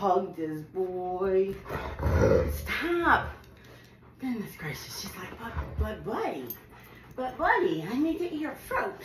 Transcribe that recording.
Hug this boy. Stop. Goodness gracious. She's like, but buddy. But buddy, I need to eat your fruit.